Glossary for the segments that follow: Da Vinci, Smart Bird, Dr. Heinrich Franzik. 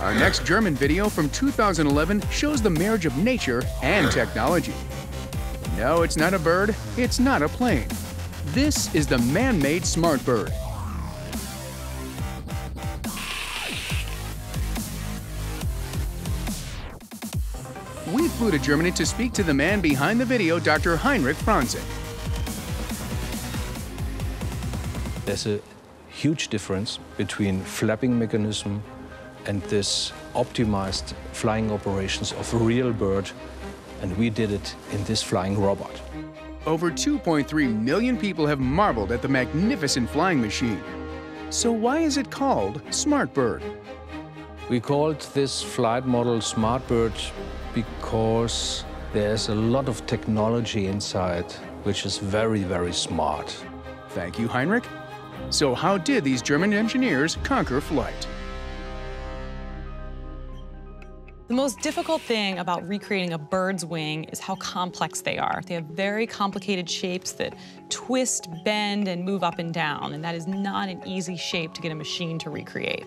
Our next German video from 2011 shows the marriage of nature and technology. No, it's not a bird, it's not a plane. This is the man-made Smart Bird. We flew to Germany to speak to the man behind the video, Dr. Heinrich Franzik. There's a huge difference between flapping mechanism and this optimized flying operations of a real bird, and we did it in this flying robot. Over 2.3 million people have marveled at the magnificent flying machine. So why is it called Smart Bird? We called this flight model Smart Bird because there's a lot of technology inside which is very, very smart. Thank you, Heinrich. So how did these German engineers conquer flight? The most difficult thing about recreating a bird's wing is how complex they are. They have very complicated shapes that twist, bend, and move up and down, and that is not an easy shape to get a machine to recreate.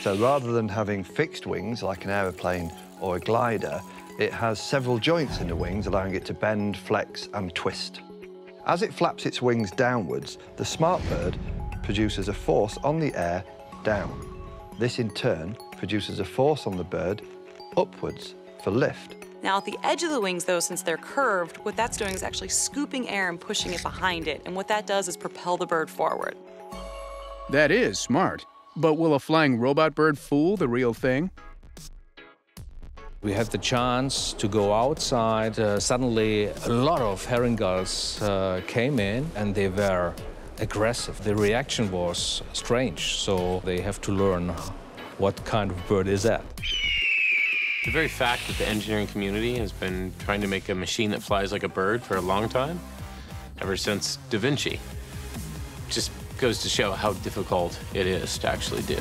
So rather than having fixed wings like an aeroplane or a glider, it has several joints in the wings, allowing it to bend, flex, and twist. As it flaps its wings downwards, the Smart Bird produces a force on the air down. This in turn produces a force on the bird upwards for lift. Now at the edge of the wings though, since they're curved, what that's doing is actually scooping air and pushing it behind it, and what that does is propel the bird forward. That is smart. But will a flying robot bird fool the real thing? We have the chance to go outside. Suddenly, a lot of herringulls came in, and they were aggressive. The reaction was strange, so they have to learn what kind of bird is that. The very fact that the engineering community has been trying to make a machine that flies like a bird for a long time, ever since Da Vinci, just goes to show how difficult it is to actually do.